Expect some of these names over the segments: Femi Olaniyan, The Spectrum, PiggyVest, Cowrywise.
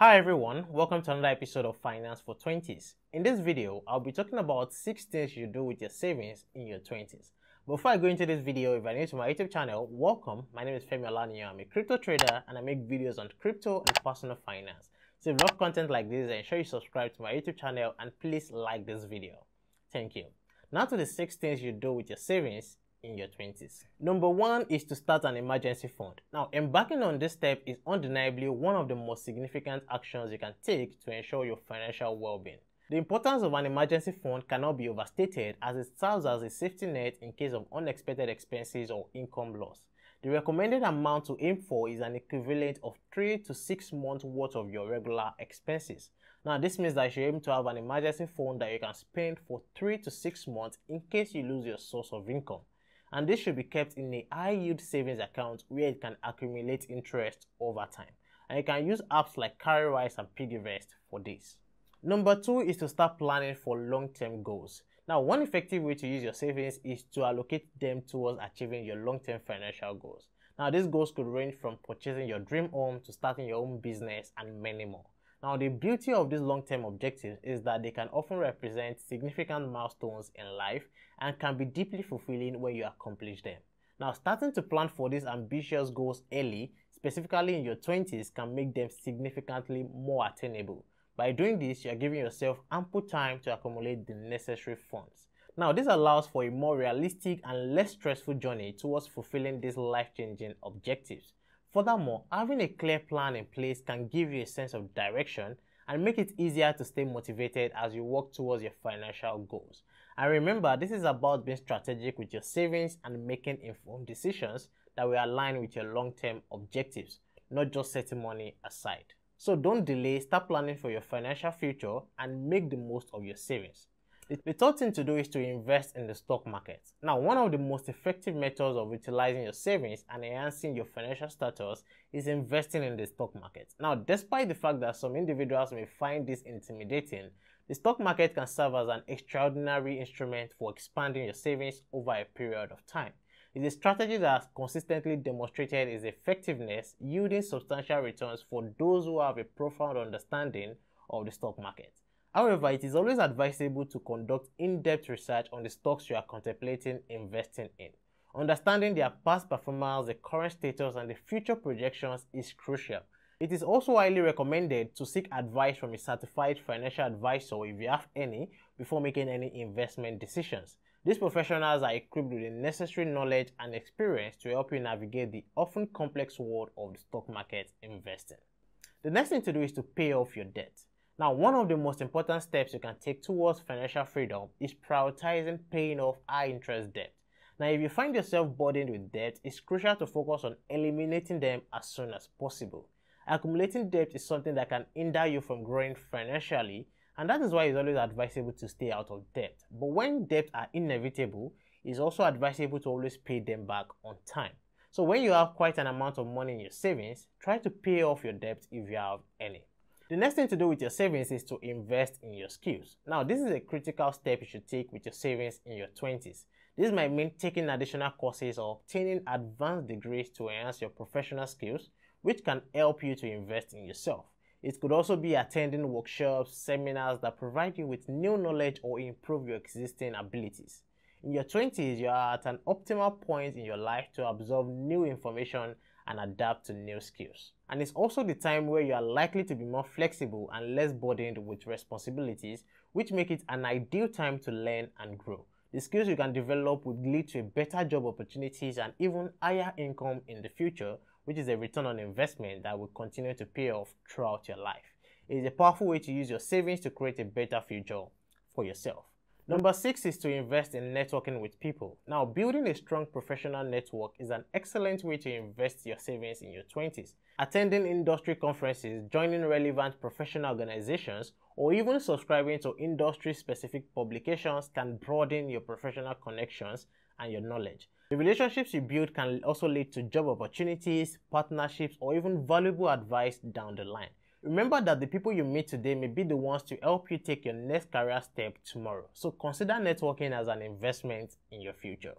Hi everyone, welcome to another episode of Finance for 20s. In this video, I'll be talking about 6 things you do with your savings in your 20s. Before I go into this video, if you're new to my YouTube channel, welcome. My name is Femi Olaniyan. I'm a crypto trader and I make videos on crypto and personal finance. So if you love content like this, ensure you subscribe to my YouTube channel and please like this video. Thank you. Now to the 6 things you do with your savings in your 20s. Number 1 is to start an emergency fund. Now, embarking on this step is undeniably one of the most significant actions you can take to ensure your financial well-being. The importance of an emergency fund cannot be overstated as it serves as a safety net in case of unexpected expenses or income loss. The recommended amount to aim for is an equivalent of 3 to 6 months worth of your regular expenses. Now, this means that you aim to have an emergency fund that you can spend for 3 to 6 months in case you lose your source of income. And this should be kept in a high-yield savings account where it can accumulate interest over time. And you can use apps like Cowrywise and PiggyVest for this. Number 2 is to start planning for long-term goals. Now, one effective way to use your savings is to allocate them towards achieving your long-term financial goals. Now, these goals could range from purchasing your dream home to starting your own business and many more. Now, the beauty of these long-term objectives is that they can often represent significant milestones in life and can be deeply fulfilling when you accomplish them. Now, starting to plan for these ambitious goals early, specifically in your 20s, can make them significantly more attainable. By doing this, you are giving yourself ample time to accumulate the necessary funds. Now, this allows for a more realistic and less stressful journey towards fulfilling these life-changing objectives. Furthermore, having a clear plan in place can give you a sense of direction and make it easier to stay motivated as you work towards your financial goals. And remember, this is about being strategic with your savings and making informed decisions that will align with your long-term objectives, not just setting money aside. So don't delay, start planning for your financial future and make the most of your savings. The third thing to do is to invest in the stock market. Now, one of the most effective methods of utilizing your savings and enhancing your financial status is investing in the stock market. Now, despite the fact that some individuals may find this intimidating, the stock market can serve as an extraordinary instrument for expanding your savings over a period of time. It's a strategy that has consistently demonstrated its effectiveness, yielding substantial returns for those who have a profound understanding of the stock market. However, it is always advisable to conduct in-depth research on the stocks you are contemplating investing in. Understanding their past performance, the current status, and the future projections is crucial. It is also highly recommended to seek advice from a certified financial advisor, if you have any, before making any investment decisions. These professionals are equipped with the necessary knowledge and experience to help you navigate the often complex world of the stock market investing. The next thing to do is to pay off your debt. Now, one of the most important steps you can take towards financial freedom is prioritizing paying off high-interest debt. Now, if you find yourself burdened with debt, it's crucial to focus on eliminating them as soon as possible. Accumulating debt is something that can hinder you from growing financially, and that is why it's always advisable to stay out of debt. But when debts are inevitable, it's also advisable to always pay them back on time. So when you have quite an amount of money in your savings, try to pay off your debt if you have any. The next thing to do with your savings is to invest in your skills. Now, this is a critical step you should take with your savings in your 20s. This might mean taking additional courses or obtaining advanced degrees to enhance your professional skills, which can help you to invest in yourself. It could also be attending workshops, seminars that provide you with new knowledge or improve your existing abilities. In your 20s, you are at an optimal point in your life to absorb new information and adapt to new skills. And it's also the time where you are likely to be more flexible and less burdened with responsibilities, which make it an ideal time to learn and grow. The skills you can develop would lead to better job opportunities and even higher income in the future, which is a return on investment that will continue to pay off throughout your life. It is a powerful way to use your savings to create a better future for yourself. Number 6 is to invest in networking with people. Now, building a strong professional network is an excellent way to invest your savings in your 20s. Attending industry conferences, joining relevant professional organizations, or even subscribing to industry-specific publications can broaden your professional connections and your knowledge. The relationships you build can also lead to job opportunities, partnerships, or even valuable advice down the line. Remember that the people you meet today may be the ones to help you take your next career step tomorrow. So consider networking as an investment in your future.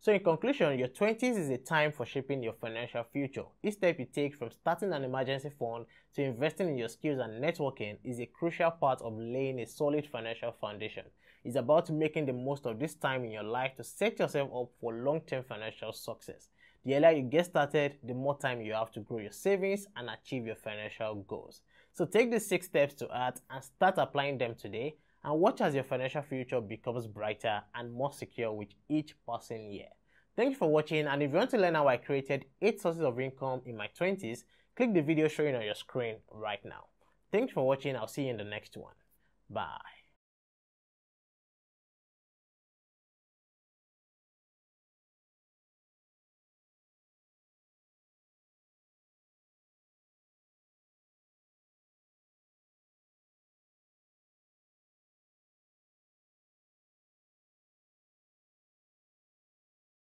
So in conclusion, your 20s is a time for shaping your financial future. Each step you take from starting an emergency fund to investing in your skills and networking is a crucial part of laying a solid financial foundation. It's about making the most of this time in your life to set yourself up for long-term financial success. The earlier you get started, the more time you have to grow your savings and achieve your financial goals. So take these 6 steps to heart and start applying them today, and watch as your financial future becomes brighter and more secure with each passing year. Thank you for watching, and if you want to learn how I created 8 sources of income in my 20s, click the video showing on your screen right now. Thanks for watching, I'll see you in the next one. Bye.